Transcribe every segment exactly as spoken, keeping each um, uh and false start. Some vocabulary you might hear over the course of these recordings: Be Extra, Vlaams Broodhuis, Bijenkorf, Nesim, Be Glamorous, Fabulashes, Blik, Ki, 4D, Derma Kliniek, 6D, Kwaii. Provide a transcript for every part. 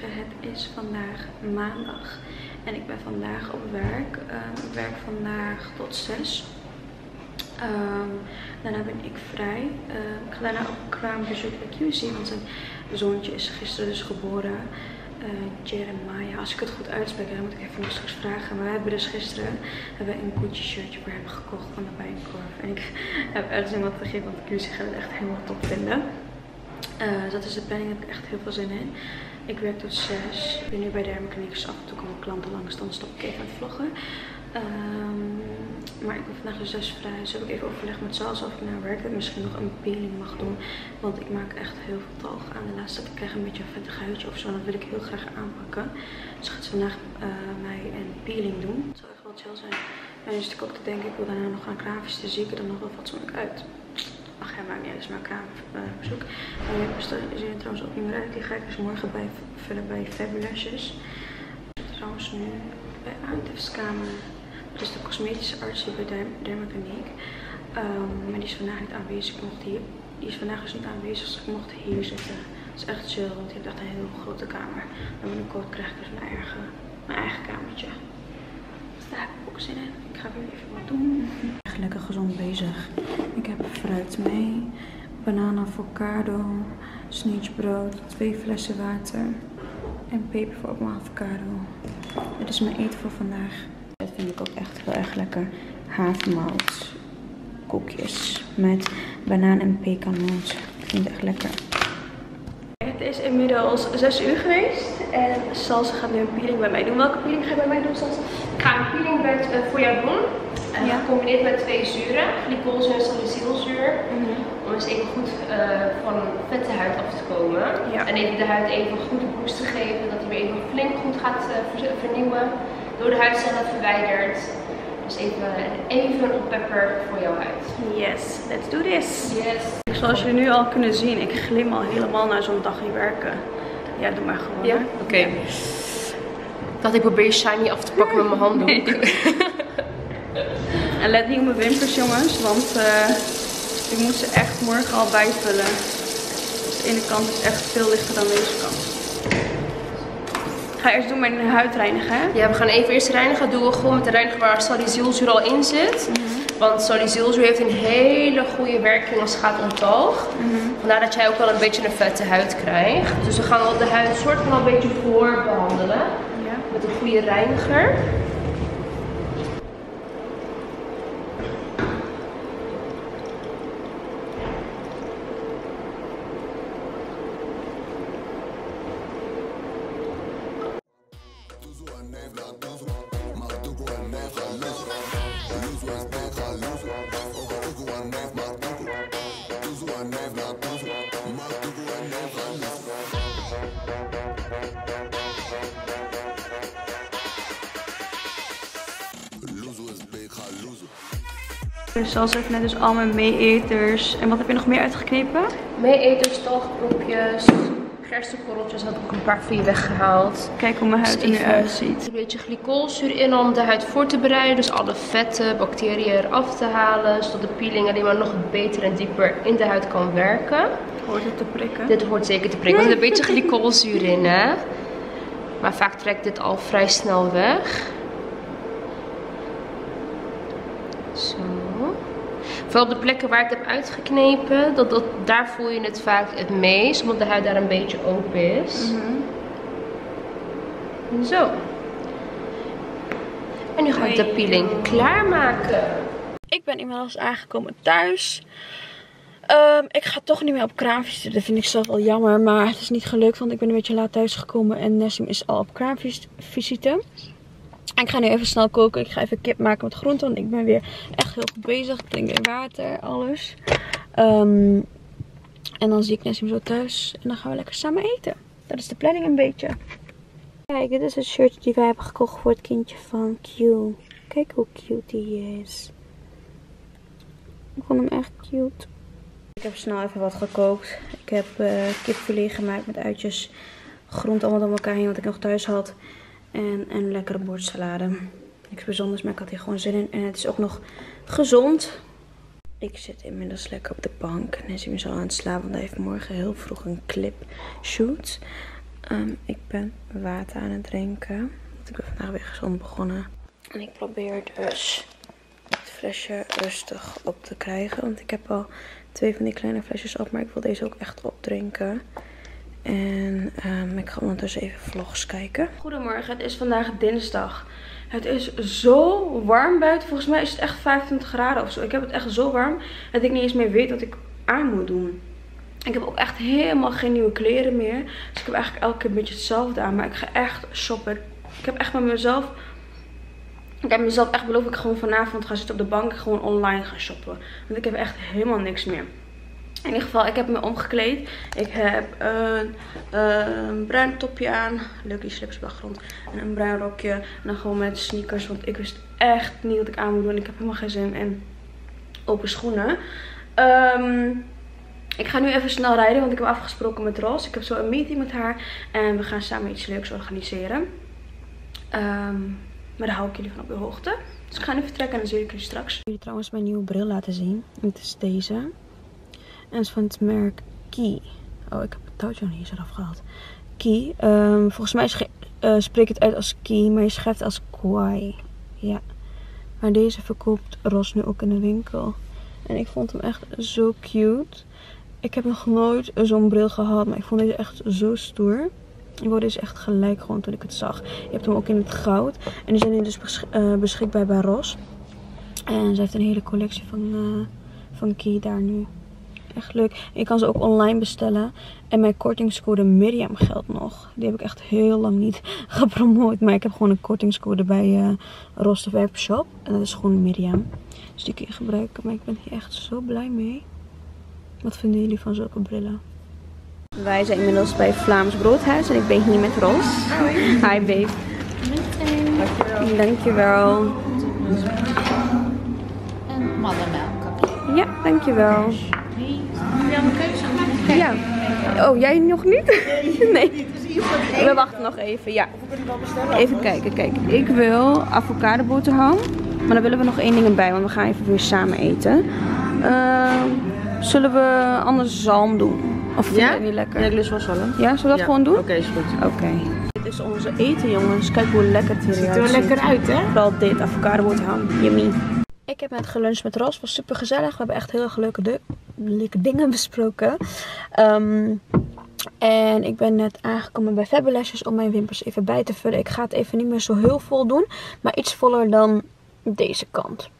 zeggen, het is vandaag maandag en ik ben vandaag op werk. Um, ik werk vandaag tot zes. Um, daarna ben ik vrij. Um, ik ga daarna ook kraambezoek bij Q C, want zijn zoontje is gisteren dus geboren. Uh, Jeremiah, als ik het goed uitspreek, dan moet ik even nog straks vragen. Maar we hebben dus gisteren hebben een koetje shirtje voor hem gekocht van de Bijenkorf. En ik heb ergens iemand gegeven, want Q C gaat het echt helemaal top vinden. Uh, dat is de planning, daar heb ik echt heel veel zin in. Ik werk tot zes. Ik ben nu bij Derma Kliniek, dus af en toe komen klanten langs, dan stop ik even met vloggen. Um, maar ik ben vandaag dus zes vrij, dus heb ik even overlegd met Salsa of ik naar werk en misschien nog een peeling mag doen. Want ik maak echt heel veel talg aan. De laatste tijd krijg ik een beetje een vettig huidje of zo, dat wil ik heel graag aanpakken. Dus ik ga vandaag uh, mij een peeling doen. Het zou echt wel chill zijn. En dus ik ook te denken, ik wil daarna nog gaan grafische zieken, dan nog wel fatsoenlijk uit. Ach ja, maakt niet uit, is mijn kraambezoek. En mijn bestelling is er trouwens ook niet meer uit. Die ga ik dus morgen bij, vullen bij Fabulashes. Ik zit trouwens nu bij aantreftskamer. Dat is de cosmetische arts bij Derma Kliniek. Um, maar die is vandaag niet aanwezig. Ik mocht hier, die is vandaag dus niet aanwezig, dus ik mocht hier zitten. Dat is echt chill, want die heeft echt een heel grote kamer. En binnenkort krijg ik dus mijn eigen, mijn eigen kamertje. Dus daar heb ik ook zin in. Ik ga weer even wat doen. Echt lekker gezond bezig. Ik heb fruit mee, banaan, avocado, sneetjebrood, twee flessen water en peper voor op mijn avocado. Dit is mijn eten voor vandaag. Dat vind ik ook echt heel erg lekker. Havermout koekjes met banaan en pekanmout. Ik vind het echt lekker. Het is inmiddels zes uur geweest en Salsa gaat nu een peeling bij mij doen. Welke peeling ga je bij mij doen, Salsa? Ik ga een peeling bij, uh, voor jou doen. En ja. Gecombineerd met twee zuren, glycolzuur en salicylzuur, mm-hmm. om eens even goed uh, van vette huid af te komen. Ja. En even de huid even een goede boost te geven, dat hij weer even flink goed gaat uh, vernieuwen. Door de huidcellen verwijderd. Dus even, even een oppepper voor jouw huid. Yes, let's do this! Yes. Zoals jullie nu al kunnen zien, ik glim al helemaal naar zo'n dag hier werken. Ja, doe maar gewoon. Ja? Oké. Okay. Ja. Dat ik probeer shiny af te pakken met mijn handdoek. Nee. En let niet op mijn wimpers, jongens, want uh, ik moet ze echt morgen al bijvullen. Dus de ene kant is echt veel lichter dan deze kant. Ik ga eerst doen mijn huid reinigen. Ja, we gaan even eerst reinigen. Dat doen we gewoon met de reiniger waar salicylzuur al in zit. Mm-hmm. Want salicylzuur heeft een hele goede werking als het gaat om talg. Mm-hmm. Vandaar dat jij ook wel een beetje een vette huid krijgt. Dus we gaan wel de huid soort van een beetje voor behandelen. Ja. Met een goede reiniger. Zoals ik net dus al mijn meeeters. En wat heb je nog meer uitgeknepen? Meeeters, talgpropjes, gerstenkorreltjes had ik ook een paar van je weggehaald. Kijk hoe mijn huid dus er nu uitziet. Een beetje glycolzuur in om de huid voor te bereiden. Dus alle vetten, bacteriën eraf te halen. Zodat de peeling alleen maar nog beter en dieper in de huid kan werken. Hoort het te prikken? Dit hoort zeker te prikken. Nee. Er zit een beetje glycolzuur in, hè. Maar vaak trekt dit al vrij snel weg. Zo. Vooral op de plekken waar ik het heb uitgeknepen, dat, dat, daar voel je het vaak het meest, omdat de huid daar een beetje open is. Mm-hmm. Zo. En nu ga ik de peeling klaarmaken. Ik ben inmiddels aangekomen thuis. Um, ik ga toch niet meer op kraamvisite. Dat vind ik zelf wel jammer, maar het is niet gelukt, want ik ben een beetje laat thuis gekomen en Nessim is al op kraamvisite. Ik ga nu even snel koken. Ik ga even kip maken met groenten. Want ik ben weer echt heel goed bezig. Ik drink weer water, alles. Um, en dan zie ik Nessim zo thuis. En dan gaan we lekker samen eten. Dat is de planning een beetje. Kijk, dit is het shirtje die wij hebben gekocht voor het kindje van Q. Kijk hoe cute die is. Ik vond hem echt cute. Ik heb snel even wat gekookt. Ik heb uh, kipfilet gemaakt met uitjes. Groenten allemaal door elkaar heen wat ik nog thuis had. En een lekkere bordsalade. Niks bijzonders, maar ik had hier gewoon zin in. En het is ook nog gezond. Ik zit inmiddels lekker op de bank. En hij is me zo aan het slapen, want hij heeft morgen heel vroeg een clipshoot. Um, ik ben water aan het drinken. Want ik ben vandaag weer gezond begonnen. En ik probeer dus het flesje rustig op te krijgen. Want ik heb al twee van die kleine flesjes op. Maar ik wil deze ook echt opdrinken. En um, ik ga ondertussen even vlogs kijken. Goedemorgen, het is vandaag dinsdag. Het is zo warm buiten. Volgens mij is het echt vijfentwintig graden of zo. Ik heb het echt zo warm dat ik niet eens meer weet wat ik aan moet doen. Ik heb ook echt helemaal geen nieuwe kleren meer. Dus ik heb eigenlijk elke keer een beetje hetzelfde aan. Maar ik ga echt shoppen. Ik heb echt met mezelf... Ik heb mezelf echt beloofd dat ik gewoon vanavond ga zitten op de bank en gewoon online gaan shoppen. Want ik heb echt helemaal niks meer. In ieder geval, ik heb me omgekleed. Ik heb een, een bruin topje aan. Leuk die slips op de grond. En een bruin rokje. En dan gewoon met sneakers. Want ik wist echt niet wat ik aan moet doen. Ik heb helemaal geen zin in open schoenen. Um, ik ga nu even snel rijden. Want ik heb afgesproken met Ros. Ik heb zo een meeting met haar. En we gaan samen iets leuks organiseren. Um, maar daar hou ik jullie van op de hoogte. Dus ik ga nu vertrekken en dan zie ik jullie straks. Ik wil je trouwens mijn nieuwe bril laten zien. Het is deze. En is van het merk Ki. Oh, ik heb het touwtje nog niet eens eraf gehaald. Ki. Um, volgens mij uh, spreek het uit als Ki, maar je schrijft het als Kwaii. Ja. Maar deze verkoopt Ros nu ook in de winkel. En ik vond hem echt zo cute. Ik heb nog nooit zo'n bril gehad, maar ik vond deze echt zo stoer. Ik word deze echt gelijk gewoon toen ik het zag. Je hebt hem ook in het goud. En die zijn nu dus besch uh, beschikbaar bij Ros. En ze heeft een hele collectie van, uh, van Ki daar nu. Echt leuk. En je kan ze ook online bestellen. En mijn kortingscode Miriam geldt nog. Die heb ik echt heel lang niet gepromoot. Maar ik heb gewoon een kortingscode bij uh, Ros de webshop. En dat is gewoon Miriam. Dus die kun je gebruiken. Maar ik ben hier echt zo blij mee. Wat vinden jullie van zulke brillen? Wij zijn inmiddels bij Vlaams Broodhuis. En ik ben hier met Ros. Hi, Hi babe. Dankjewel. Dankjewel. En mannenmelk. Ja, dankjewel. Heb jij een keuze gemaakt? Ja. Oh, jij nog niet? Nee. We wachten nog even, ja. Even kijken, kijk. Ik wil avocadoboterham. Maar dan willen we nog één ding bij, want we gaan even weer samen eten. Uh, zullen we anders zalm doen? Of vind je ja? dat niet lekker? Ja, ik lust wel zalm. Ja, zullen we dat ja. gewoon doen? Oké, okay, is goed. Oké. Okay. Dit is onze eten, jongens. Kijk hoe lekker het hier ziet. Het ziet er lekker uit, hè? Vooral dit, avocadoboterham. Yummy. Ik heb net geluncht met Ros. Het was super gezellig. We hebben echt heel erg leuke, leuke dingen besproken. Um, en ik ben net aangekomen bij Fabulashes om mijn wimpers even bij te vullen. Ik ga het even niet meer zo heel vol doen. Maar iets voller dan deze kant.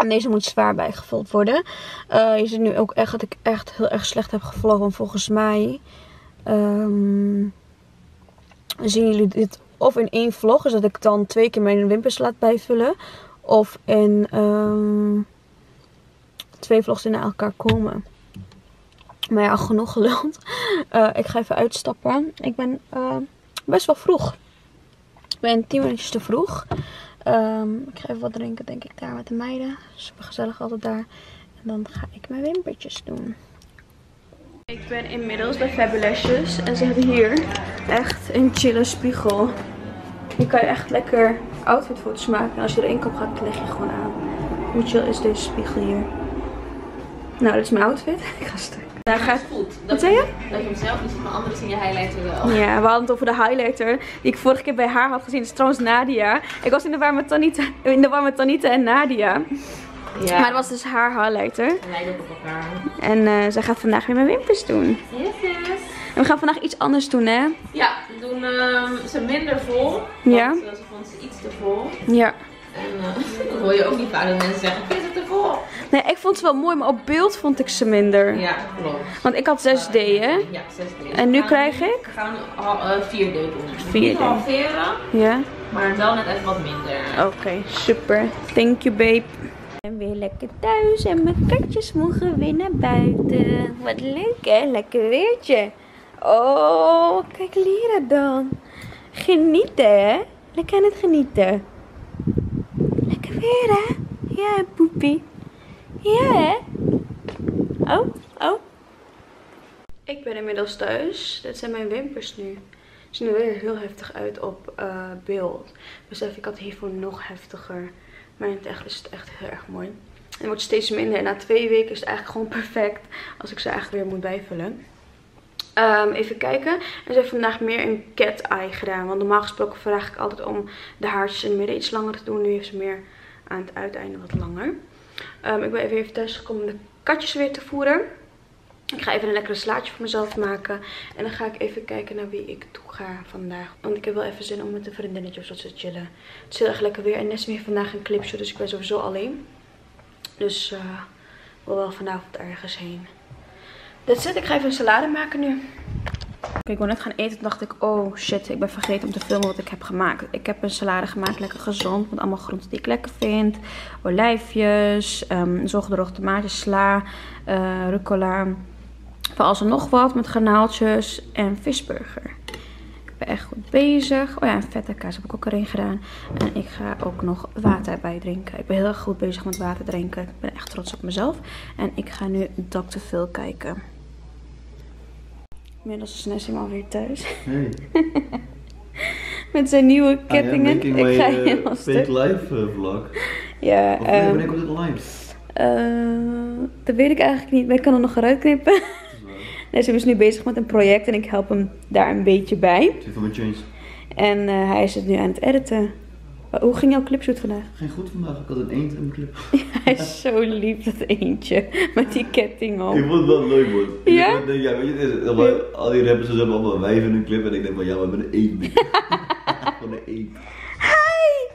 En deze moet zwaar bijgevuld worden. Uh, je ziet nu ook echt dat ik echt heel erg slecht heb gevlogen. Volgens mij um, zien jullie dit of in één vlog. Dus dat ik dan twee keer mijn wimpers laat bijvullen. Of in um, twee vlogs die naar elkaar komen. Maar ja, genoeg geluld. Uh, ik ga even uitstappen. Ik ben uh, best wel vroeg. Ik ben tien minuutjes te vroeg. Um, ik ga even wat drinken, denk ik, daar met de meiden. Super gezellig altijd daar. En dan ga ik mijn wimpertjes doen. Ik ben inmiddels bij Fabulashes. En ze hebben hier echt een chille spiegel. Hier kan je echt lekker outfitfoto's maken. En als je er één kop gaat, leg je gewoon aan. Hoe chill is deze spiegel hier? Nou, dit is mijn outfit. Ik ga stuk. Daar gaat het goed. Wat zei je? Dat je hem zelf niet ziet, maar anderen zien je highlighter wel. Ja, we hadden het over de highlighter die ik vorige keer bij haar had gezien. Dat is trouwens Nadia. Ik was in de war met Tanita, in de war met Tanita en Nadia. Ja. Maar dat was dus haar highlighter. En wij doen op elkaar. En uh, zij gaat vandaag weer mijn wimpers doen. Yes, yes. En we gaan vandaag iets anders doen, hè? Ja, we doen uh, ze minder vol. Want ja. Ze vond ze iets te vol. Ja. En uh, dat hoor je ook niet vaak dat mensen zeggen, vind je het te vol? Nee, ik vond ze wel mooi, maar op beeld vond ik ze minder. Ja, klopt. Want ik had zes D, uh, hè? Ja, zes D. En nu krijg ik? We gaan uh, vier D doen. vier D. Niet halveren, ja. Maar wel net even wat minder. Oké, okay, super. Thank you, babe. En weer lekker thuis en mijn katjes mogen weer naar buiten. Wat leuk, hè? Lekker weertje. Oh, kijk Lira dan. Genieten, hè? Lekker aan het genieten. Lekker weer, hè? Ja, poepie. Ja, hè? Oh, oh. Ik ben inmiddels thuis. Dit zijn mijn wimpers nu. Ze zien er weer heel heftig uit op uh, beeld. Besef, ik had hiervoor nog heftiger. Maar in het echt is het echt heel erg mooi. En het wordt steeds minder. En na twee weken is het eigenlijk gewoon perfect als ik ze eigenlijk weer moet bijvullen. Um, even kijken. En ze heeft vandaag meer een cat eye gedaan. Want normaal gesproken vraag ik altijd om de haartjes in het midden iets langer te doen. Nu heeft ze meer aan het uiteinde wat langer. Um, ik ben even even thuis gekomen om de katjes weer te voeren. Ik ga even een lekkere slaatje voor mezelf maken. En dan ga ik even kijken naar wie ik toe ga vandaag. Want ik heb wel even zin om met een vriendinnetje of zo te chillen. Het is heel erg lekker weer. En Nessie heeft vandaag een clipshow, dus ik ben sowieso alleen. Dus uh, ik wil wel vanavond ergens heen. Dat zit. Ik ga even een salade maken nu. Kijk, ik wil net gaan eten. Toen dacht ik, oh shit, ik ben vergeten om te filmen wat ik heb gemaakt. Ik heb een salade gemaakt, lekker gezond. Met allemaal groenten die ik lekker vind. Olijfjes, um, zogedroogde tomaatjes, sla, uh, rucola. Van alles en nog wat met garnaaltjes en visburger. Ik ben echt goed bezig. Oh ja, en feta kaas heb ik ook erin gedaan. En ik ga ook nog water bij drinken. Ik ben heel erg goed bezig met water drinken. Ik ben echt trots op mezelf. En ik ga nu dokter Phil kijken. Inmiddels is Nessie alweer thuis. Hey. Met zijn nieuwe kettingen. I am making ik ga my uh, fake live uh, vlog. Ja. Of nee, um, wanneer komt dit online? Uh, dat weet ik eigenlijk niet, maar ik kan er nog eruit knippen. Nessie is nu bezig met een project en ik help hem daar een beetje bij. Zit voor mijn change. En uh, hij is het nu aan het editen. Maar hoe ging jouw clipshoot vandaag? Ging goed vandaag, ik had een eend in mijn clip. Ja, hij is zo lief, dat eentje. Met die ketting op. Ik vond het wel leuk, man. Ja? Ik denk, ja, weet je, al die rappers hebben allemaal wijven in hun clip en ik denk van ja, we hebben een eend. Van een eend. Hi!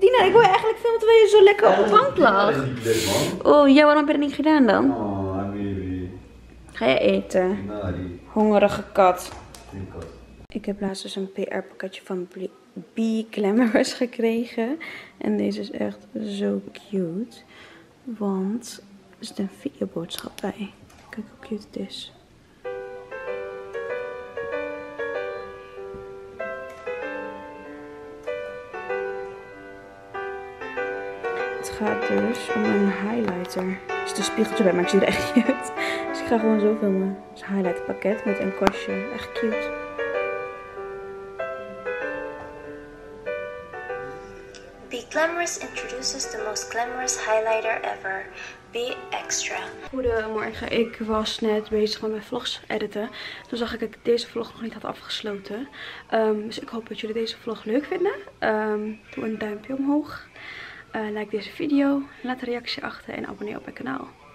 Dina, ik wil je eigenlijk filmen terwijl je zo lekker op het hand lag. Ja, dat is niet leuk, man. Oh ja, waarom heb je dat niet gedaan dan? Oh, baby. Ga jij eten? Nou, die... Hongerige kat. kat. Ik heb laatst dus een P R-pakketje van Blik. Be Glamorous gekregen. En deze is echt zo cute. Want er zit een videoboodschap bij. Kijk hoe cute het is. Het gaat dus om een highlighter. Er zit een spiegeltje bij, maar ik zie er echt niet uit. Dus ik ga gewoon zo filmen. Het is een highlighterpakket met een kwastje. Echt cute. Be Glamorous introduces the most glamorous highlighter ever, Be Extra. Goedemorgen, ik was net bezig met mijn vlogs editen. Toen zag ik dat ik deze vlog nog niet had afgesloten. Um, dus ik hoop dat jullie deze vlog leuk vinden. Um, doe een duimpje omhoog. Uh, like deze video, laat een reactie achter en abonneer op mijn kanaal.